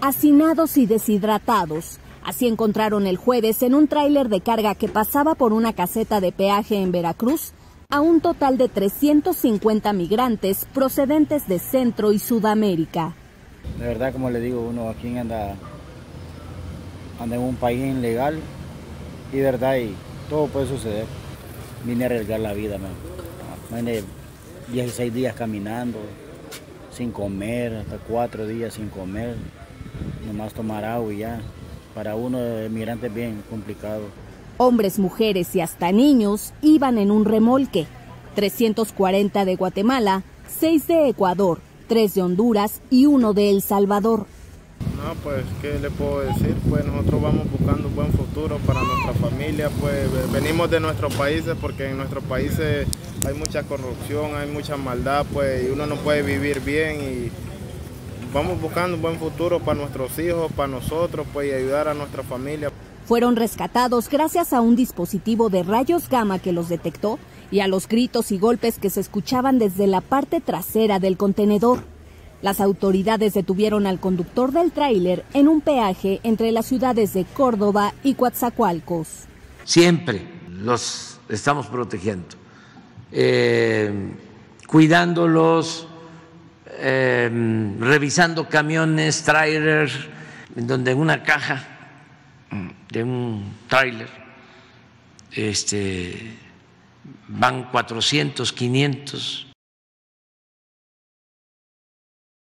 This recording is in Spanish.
hacinados y deshidratados. Así encontraron el jueves en un tráiler de carga que pasaba por una caseta de peaje en Veracruz a un total de 350 migrantes procedentes de Centro y Sudamérica. De verdad, como le digo, uno aquí anda en un país ilegal y de verdad y todo puede suceder. Vine a arriesgar la vida, man. Vine 16 días caminando, sin comer, hasta 4 días sin comer, nomás tomar agua y ya. Para uno de migrantes bien complicado. Hombres, mujeres y hasta niños iban en un remolque. 340 de Guatemala, 6 de Ecuador, 3 de Honduras y 1 de El Salvador. No, pues, ¿qué le puedo decir? Pues nosotros vamos buscando un buen futuro para nuestra familia. Pues venimos de nuestros países porque en nuestros países hay mucha corrupción, hay mucha maldad, pues y uno no puede vivir bien y vamos buscando un buen futuro para nuestros hijos, para nosotros, pues, y ayudar a nuestra familia. Fueron rescatados gracias a un dispositivo de rayos gamma que los detectó y a los gritos y golpes que se escuchaban desde la parte trasera del contenedor. Las autoridades detuvieron al conductor del tráiler en un peaje entre las ciudades de Córdoba y Coatzacoalcos. Siempre los estamos protegiendo, cuidándolos, revisando camiones, trailers, donde en una caja de un trailer van 400, 500